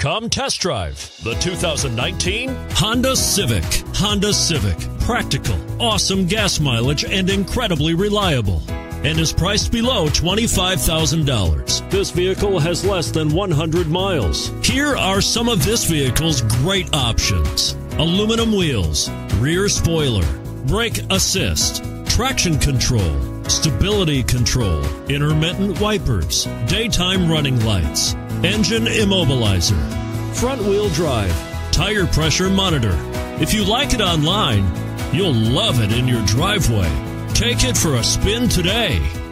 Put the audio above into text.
Come test drive the 2019 Honda Civic. Honda Civic, practical, awesome gas mileage, and incredibly reliable, and is priced below $25,000. This vehicle has less than 100 miles. Here are some of this vehicle's great options: aluminum wheels, rear spoiler, brake assist, traction control, stability control, intermittent wipers, daytime running lights, engine immobilizer, front wheel drive, tire pressure monitor. If you like it online, you'll love it in your driveway. Take it for a spin today.